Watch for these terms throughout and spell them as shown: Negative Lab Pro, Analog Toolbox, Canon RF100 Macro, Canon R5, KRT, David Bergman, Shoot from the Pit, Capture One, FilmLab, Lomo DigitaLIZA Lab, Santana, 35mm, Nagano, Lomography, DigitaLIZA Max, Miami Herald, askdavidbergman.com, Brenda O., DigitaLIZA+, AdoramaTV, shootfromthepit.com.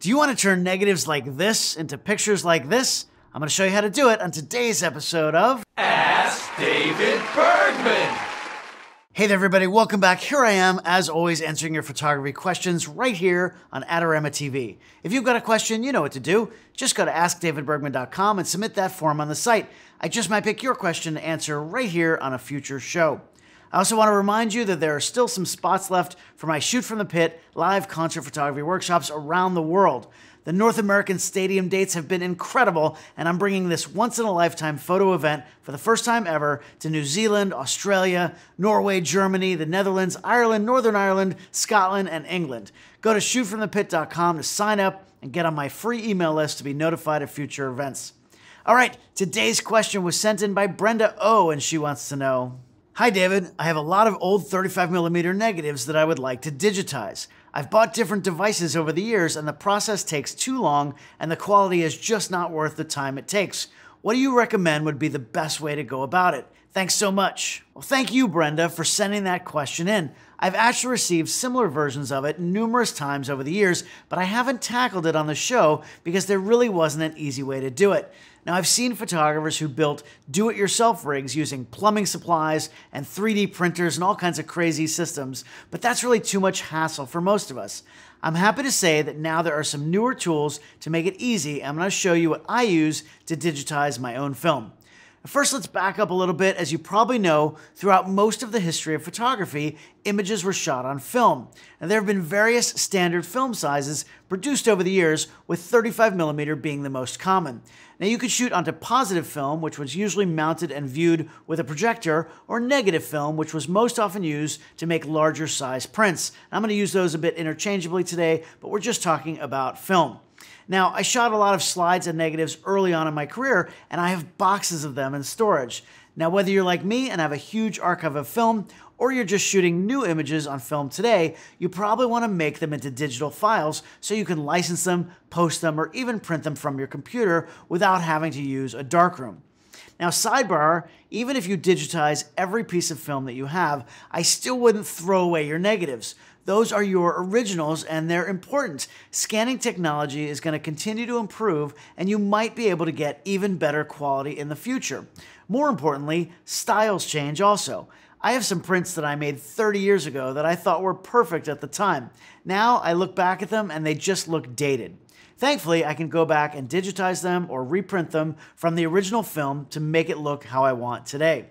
Do you want to turn negatives like this into pictures like this? I'm going to show you how to do it on today's episode of Ask David Bergman. Hey there, everybody. Welcome back. Here I am, as always, answering your photography questions right here on AdoramaTV. If you've got a question, you know what to do. Just go to askdavidbergman.com and submit that form on the site. I just might pick your question to answer right here on a future show. I also want to remind you that there are still some spots left for my Shoot from the Pit live concert photography workshops around the world. The North American stadium dates have been incredible, and I'm bringing this once-in-a-lifetime photo event for the first time ever to New Zealand, Australia, Norway, Germany, the Netherlands, Ireland, Northern Ireland, Scotland, and England. Go to shootfromthepit.com to sign up and get on my free email list to be notified of future events. All right, today's question was sent in by Brenda O., and she wants to know, "Hi David, I have a lot of old 35mm negatives that I would like to digitize. I've bought different devices over the years and the process takes too long and the quality is just not worth the time it takes. What do you recommend would be the best way to go about it? Thanks so much." Well, thank you, Brenda, for sending that question in. I've actually received similar versions of it numerous times over the years, but I haven't tackled it on the show because there really wasn't an easy way to do it. Now, I've seen photographers who built do-it-yourself rigs using plumbing supplies and 3D printers and all kinds of crazy systems, but that's really too much hassle for most of us. I'm happy to say that now there are some newer tools to make it easy, and I'm going to show you what I use to digitize my own film. First, let's back up a little bit. As you probably know, throughout most of the history of photography, images were shot on film. And there have been various standard film sizes produced over the years, with 35mm being the most common. Now, you could shoot onto positive film, which was usually mounted and viewed with a projector, or negative film, which was most often used to make larger size prints. And I'm going to use those a bit interchangeably today, but we're just talking about film. Now, I shot a lot of slides and negatives early on in my career, and I have boxes of them in storage. Now, whether you're like me and have a huge archive of film, or you're just shooting new images on film today, you probably want to make them into digital files so you can license them, post them, or even print them from your computer without having to use a darkroom. Now, sidebar, even if you digitize every piece of film that you have, I still wouldn't throw away your negatives. Those are your originals and they're important. Scanning technology is going to continue to improve and you might be able to get even better quality in the future. More importantly, styles change also. I have some prints that I made 30 years ago that I thought were perfect at the time. Now I look back at them and they just look dated. Thankfully, I can go back and digitize them or reprint them from the original film to make it look how I want today.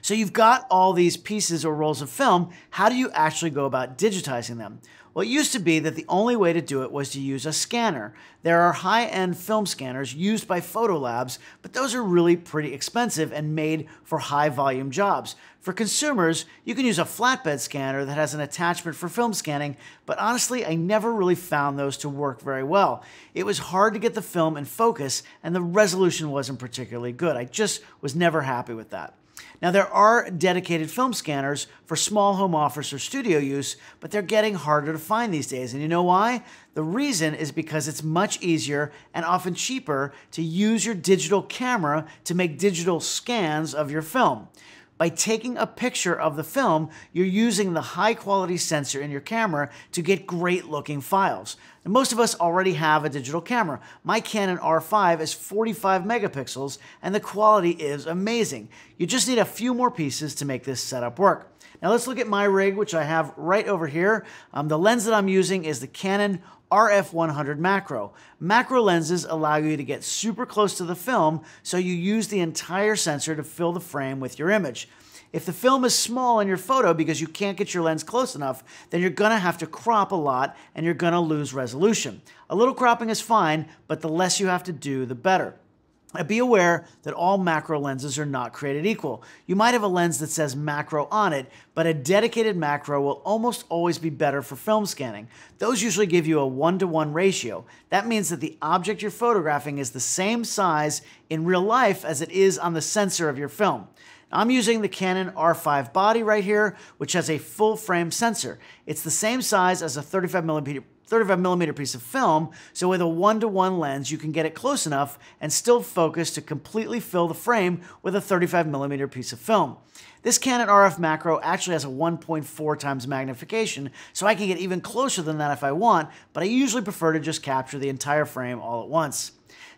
So you've got all these pieces or rolls of film. How do you actually go about digitizing them? Well, it used to be that the only way to do it was to use a scanner. There are high-end film scanners used by photo labs, but those are really pretty expensive and made for high-volume jobs. For consumers, you can use a flatbed scanner that has an attachment for film scanning, but honestly, I never really found those to work very well. It was hard to get the film in focus, and the resolution wasn't particularly good. I just was never happy with that. Now, there are dedicated film scanners for small home office or studio use, but they're getting harder to find these days. And you know why? The reason is because it's much easier and often cheaper to use your digital camera to make digital scans of your film. By taking a picture of the film, you're using the high-quality sensor in your camera to get great-looking files. And most of us already have a digital camera. My Canon R5 is 45 megapixels, and the quality is amazing. You just need a few more pieces to make this setup work. Now let's look at my rig, which I have right over here. The lens that I'm using is the Canon RF100 Macro. Macro lenses allow you to get super close to the film, so you use the entire sensor to fill the frame with your image. If the film is small in your photo because you can't get your lens close enough, then you're gonna have to crop a lot and you're gonna lose resolution. A little cropping is fine, but the less you have to do, the better. Be aware that all macro lenses are not created equal. You might have a lens that says macro on it, but a dedicated macro will almost always be better for film scanning. Those usually give you a 1-to-1 ratio. That means that the object you're photographing is the same size in real life as it is on the sensor of your film. I'm using the Canon R5 body right here, which has a full frame sensor. It's the same size as a 35mm 35mm piece of film, so with a 1-to-1 lens you can get it close enough and still focus to completely fill the frame with a 35mm piece of film. This Canon RF Macro actually has a 1.4 times magnification, so I can get even closer than that if I want, but I usually prefer to just capture the entire frame all at once.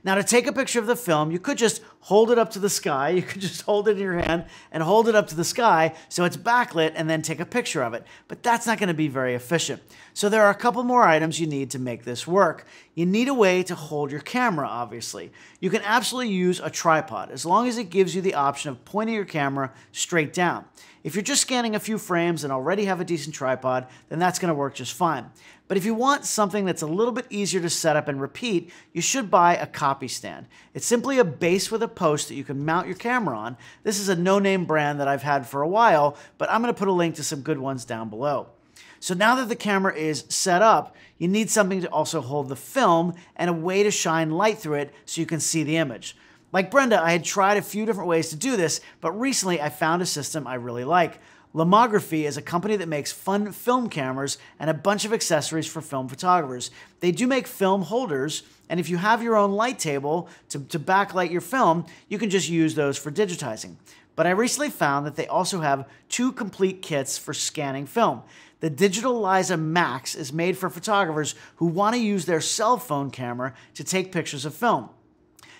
Now, to take a picture of the film, you could just hold it up to the sky. You could just hold it in your hand and hold it up to the sky so it's backlit and then take a picture of it. But that's not going to be very efficient. So there are a couple more items you need to make this work. You need a way to hold your camera, obviously. You can absolutely use a tripod as long as it gives you the option of pointing your camera straight down. If you're just scanning a few frames and already have a decent tripod, then that's going to work just fine. But if you want something that's a little bit easier to set up and repeat, you should buy a copy stand. It's simply a base with a post that you can mount your camera on. This is a no-name brand that I've had for a while, but I'm going to put a link to some good ones down below. So now that the camera is set up, you need something to also hold the film and a way to shine light through it so you can see the image. Like Brenda, I had tried a few different ways to do this, but recently I found a system I really like. Lomography is a company that makes fun film cameras and a bunch of accessories for film photographers. They do make film holders, and if you have your own light table to backlight your film, you can just use those for digitizing. But I recently found that they also have two complete kits for scanning film. The DigitaLIZA Max is made for photographers who want to use their cell phone camera to take pictures of film.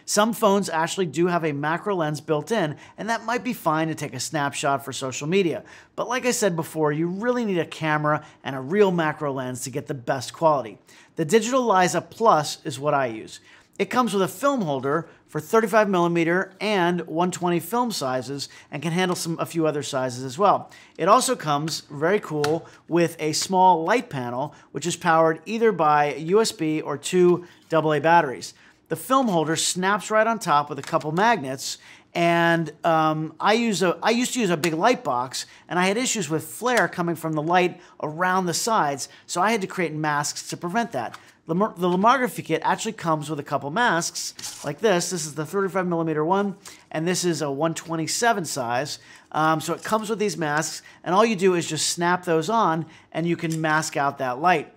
Some phones actually do have a macro lens built in, and that might be fine to take a snapshot for social media. But like I said before, you really need a camera and a real macro lens to get the best quality. The DigitaLIZA+ is what I use. It comes with a film holder for 35mm and 120 film sizes and can handle a few other sizes as well. It also comes, very cool, with a small light panel, which is powered either by USB or two AA batteries. The film holder snaps right on top with a couple magnets, and I used to use a big light box, and I had issues with flare coming from the light around the sides, so I had to create masks to prevent that. The Lomography kit actually comes with a couple masks like this. This is the 35mm one, and this is a 127 size. So it comes with these masks, and all you do is just snap those on, and you can mask out that light.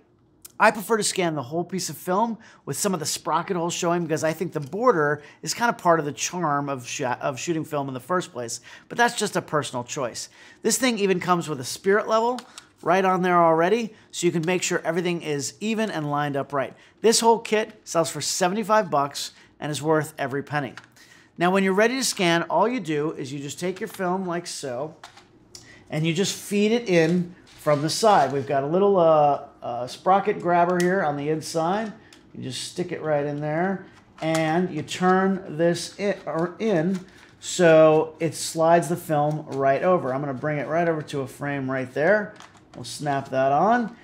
I prefer to scan the whole piece of film with some of the sprocket holes showing because I think the border is kind of part of the charm of shooting film in the first place, but that's just a personal choice. This thing even comes with a spirit level right on there already, so you can make sure everything is even and lined up right. This whole kit sells for $75 and is worth every penny. Now, when you're ready to scan, all you do is you just take your film like so, and you just feed it in from the side. We've got a little sprocket grabber here on the inside. You just stick it right in there, and you turn this in so it slides the film right over. I'm going to bring it right over to a frame right there. We'll snap that on,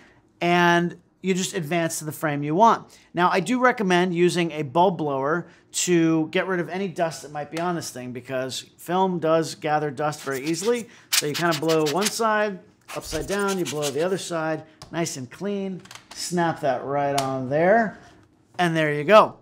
and you just advance to the frame you want. Now, I do recommend using a bulb blower to get rid of any dust that might be on this thing because film does gather dust very easily. So you kind of blow one side upside down, you blow the other side, nice and clean, snap that right on there, and there you go.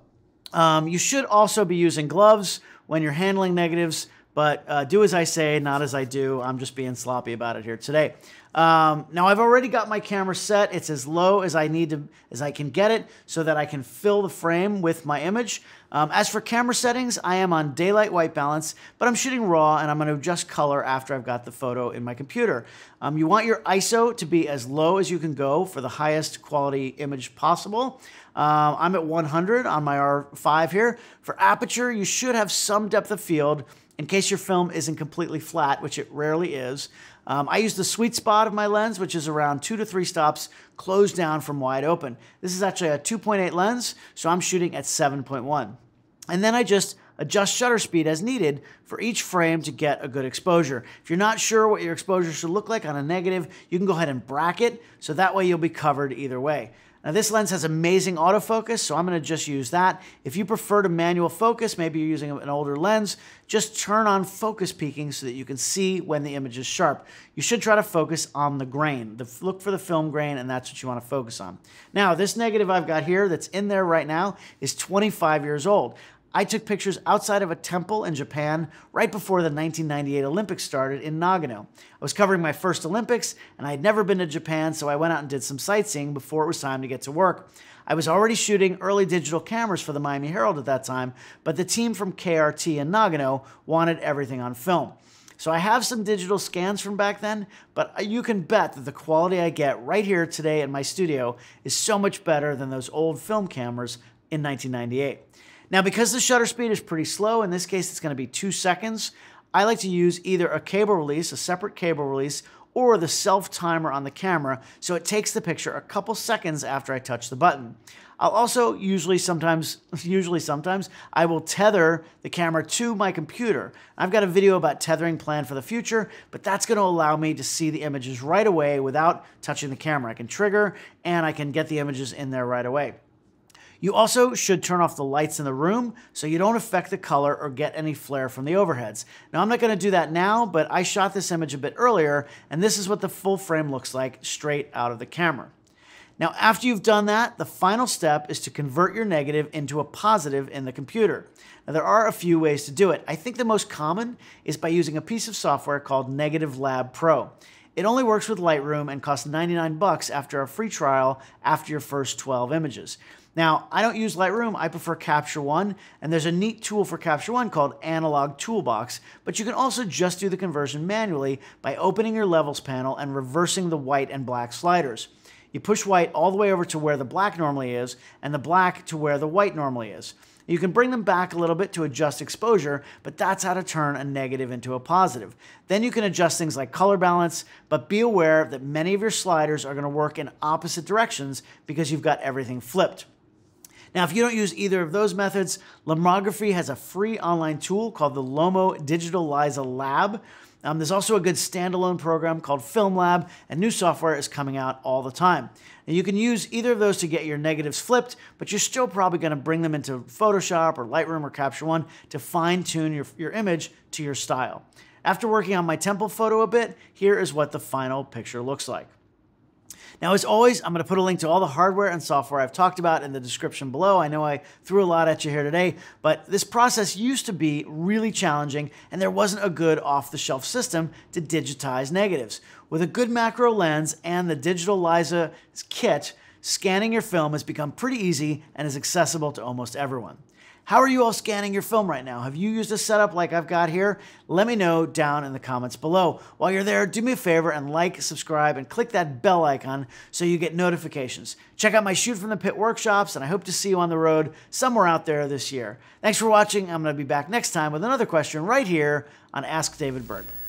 You should also be using gloves when you're handling negatives, but do as I say, not as I do. I'm just being sloppy about it here today. Now, I've already got my camera set. It's as low as I can get it so that I can fill the frame with my image. As for camera settings, I am on daylight white balance, but I'm shooting raw and I'm going to adjust color after I've got the photo in my computer. You want your ISO to be as low as you can go for the highest quality image possible. I'm at 100 on my R5 here. For aperture, you should have some depth of field in case your film isn't completely flat, which it rarely is. I use the sweet spot of my lens, which is around 2 to 3 stops closed down from wide open. This is actually a 2.8 lens, so I'm shooting at 7.1. And then I just adjust shutter speed as needed for each frame to get a good exposure. If you're not sure what your exposure should look like on a negative, you can go ahead and bracket, so that way you'll be covered either way. Now, this lens has amazing autofocus, so I'm going to just use that. If you prefer to manual focus, maybe you're using an older lens, just turn on focus peaking so that you can see when the image is sharp. You should try to focus on the grain. Look for the film grain, and that's what you want to focus on. Now, this negative I've got here that's in there right now is 25 years old. I took pictures outside of a temple in Japan right before the 1998 Olympics started in Nagano. I was covering my first Olympics, and I had never been to Japan, so I went out and did some sightseeing before it was time to get to work. I was already shooting early digital cameras for the Miami Herald at that time, but the team from KRT in Nagano wanted everything on film. So I have some digital scans from back then, but you can bet that the quality I get right here today in my studio is so much better than those old film cameras in 1998. Now, because the shutter speed is pretty slow, in this case it's going to be 2 seconds, I like to use either a cable release, a separate cable release, or the self-timer on the camera, so it takes the picture a couple seconds after I touch the button. I'll also usually sometimes, I will tether the camera to my computer. I've got a video about tethering planned for the future, but that's gonna allow me to see the images right away without touching the camera. I can trigger, and I can get the images in there right away. You also should turn off the lights in the room so you don't affect the color or get any flare from the overheads. Now, I'm not gonna do that now, but I shot this image a bit earlier, and this is what the full frame looks like straight out of the camera. Now, after you've done that, the final step is to convert your negative into a positive in the computer. Now, there are a few ways to do it. I think the most common is by using a piece of software called Negative Lab Pro. It only works with Lightroom and costs $99 after a free trial after your first 12 images. Now, I don't use Lightroom, I prefer Capture One, and there's a neat tool for Capture One called Analog Toolbox, but you can also just do the conversion manually by opening your levels panel and reversing the white and black sliders. You push white all the way over to where the black normally is, and the black to where the white normally is. You can bring them back a little bit to adjust exposure, but that's how to turn a negative into a positive. Then you can adjust things like color balance, but be aware that many of your sliders are going to work in opposite directions because you've got everything flipped. Now, if you don't use either of those methods, Lomography has a free online tool called the Lomo DigitaLIZA Lab. There's also a good standalone program called FilmLab, and new software is coming out all the time. And you can use either of those to get your negatives flipped, but you're still probably going to bring them into Photoshop or Lightroom or Capture One to fine-tune your image to your style. After working on my temple photo a bit, here is what the final picture looks like. Now, as always, I'm going to put a link to all the hardware and software I've talked about in the description below. I know I threw a lot at you here today, but this process used to be really challenging, and there wasn't a good off-the-shelf system to digitize negatives. With a good macro lens and the DigitaLIZA kit, scanning your film has become pretty easy and is accessible to almost everyone. How are you all scanning your film right now? Have you used a setup like I've got here? Let me know down in the comments below. While you're there, do me a favor and like, subscribe, and click that bell icon so you get notifications. Check out my Shoot from the Pit workshops, and I hope to see you on the road somewhere out there this year. Thanks for watching. I'm going to be back next time with another question right here on Ask David Bergman.